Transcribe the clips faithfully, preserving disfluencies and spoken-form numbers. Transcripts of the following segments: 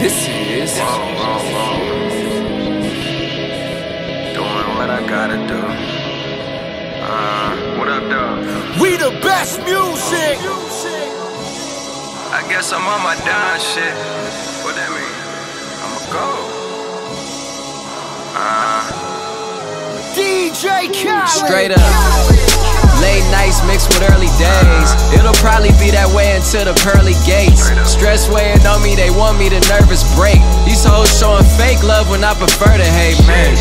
This is wrong, wrong, wrong. Doing what I gotta do. Uh, what up, dog? We the best music. I guess I'm on my dime shit. What that mean? I'ma go. Uh, D J Khaled. Straight up. Late nights mixed with early days. It'll probably be that way until the pearly gates. Stress weighing on me, they want me to nervous break. These hoes showing fake love when I prefer to hate, man.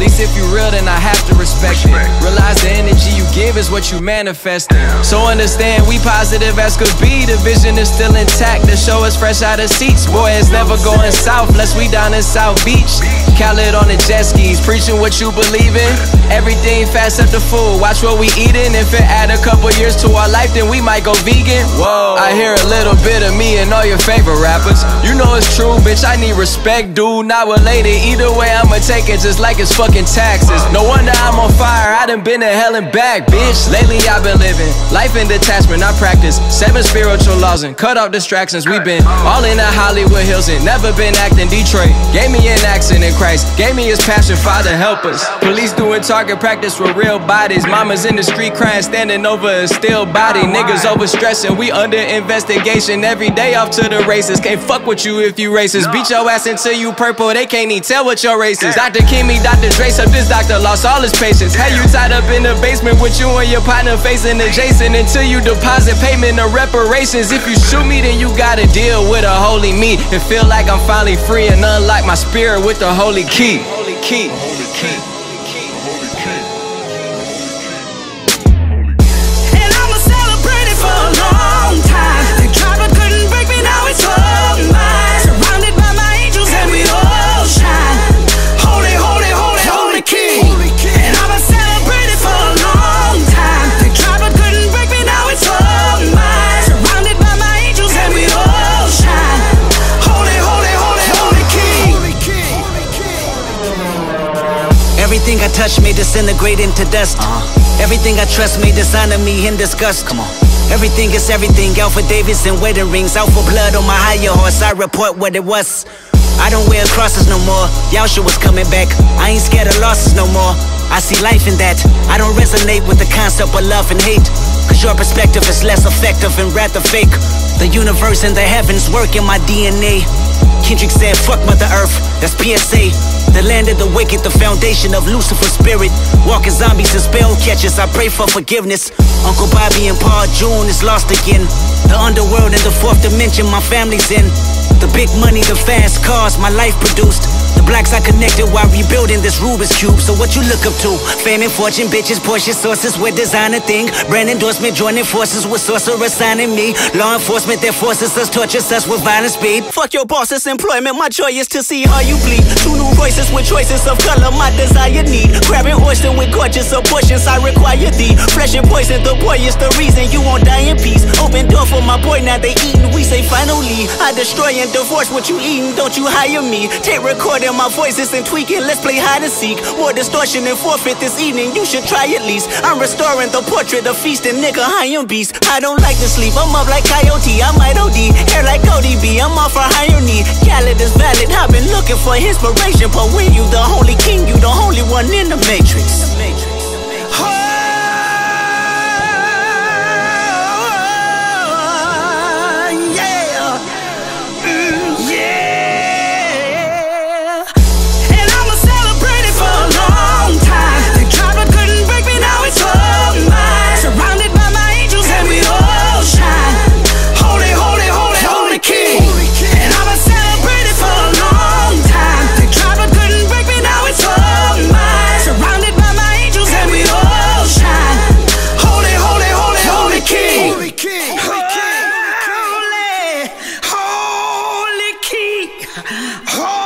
At least if you real, then I have to respect it. Realize the energy you give is what you manifest. So understand we positive as could be. The vision is still intact. The show is fresh out of seats. Boy, it's never going south unless we down in South Beach. Khaled on the jet skis, preaching what you believe in. Everything fast up the food, watch what we eating. If it add a couple years to our life, then we might go vegan. Whoa! I hear a little bit of me and all your favorite rappers. You know it's true, bitch, I need respect, dude, not related. Either way, I'ma take it just like it's fucking taxes. No wonder I'm on fire, I done been to hell and back, bitch. Lately I've been living life in detachment, I practice seven spiritual laws and cut off distractions. We've been all in the Hollywood Hills and never been acting Detroit. Gave me an accent and Christ gave me his passion, Father help us. Police doing target practice with real bodies. Mama's in the street crying, standing over a still body. Niggas overstressing, we under investigation. Every day off to the races. Can't fuck with you if you racist. Beat your ass until you purple, they can't even tell what your race is. Doctor Kimmy, Doctor Dre, up this doctor lost all his patience. Hey, you tied up in the basement with you and your partner facing adjacent until you deposit payment or reparations. If you shoot me, then you gotta deal with a holy me. It feel like I'm finally free and unlock my spirit with the holy Key. Holy Key. Holy Key. Holy Key. And I'ma celebrate it for a long time. The driver couldn't break me, now it's all mine. Surrounded by my angels and we all shine. Holy, holy, holy, holy Key. And I'ma celebrate it for a long time. The driver couldn't break me, now it's all mine. Surrounded by my angels and we all shine. Holy, holy, holy, holy Key. Holy Key. Everything I touch may disintegrate into dust. uh-huh. Everything I trust may dishonor me in disgust. Come on. Everything is everything. Alpha Davis and wedding rings. Alpha blood on my higher horse. I report what it was. I don't wear crosses no more. Yahshua was coming back. I ain't scared of losses no more. I see life in that. I don't resonate with the concept of love and hate, cause your perspective is less effective and rather fake. The universe and the heavens work in my D N A. Kendrick said, fuck mother earth, that's P S A. The land of the wicked, the foundation of Lucifer's spirit. Walking zombies and spell catchers, I pray for forgiveness. Uncle Bobby and Pa June is lost again. The underworld and the fourth dimension my family's in. The big money, the fast cars my life produced. The blocks I connected while rebuilding this Rubik's Cube. So what you look up to? Fame and fortune, bitches, Porsche, sources with designer thing. Brand endorsement, joining forces with sorcerer signing me. Law enforcement that forces us, tortures us with violent speed. Fuck your bosses, employment, my joy is to see how you bleed. Two new voices with choices of color, my desire need. Grabbing oyster with gorgeous abortions, I require thee. Fresh and poison, the boy is the reason you won't die in peace. Open door for my boy, now they eating, we say finally. I destroy and divorce what you eating, don't you hire me. Take recording my voices and tweaking, let's play hide and seek. More distortion and forfeit this evening, you should try at least. I'm restoring the portrait of feasting, nigga, I am beast. I don't like to sleep, I'm up like Coyote, I might O D. Hair like O D B, I'm off for higher need. Khaled is valid, I've been looking for inspiration. But when you the holy king, you the only one in the matrix. Ho!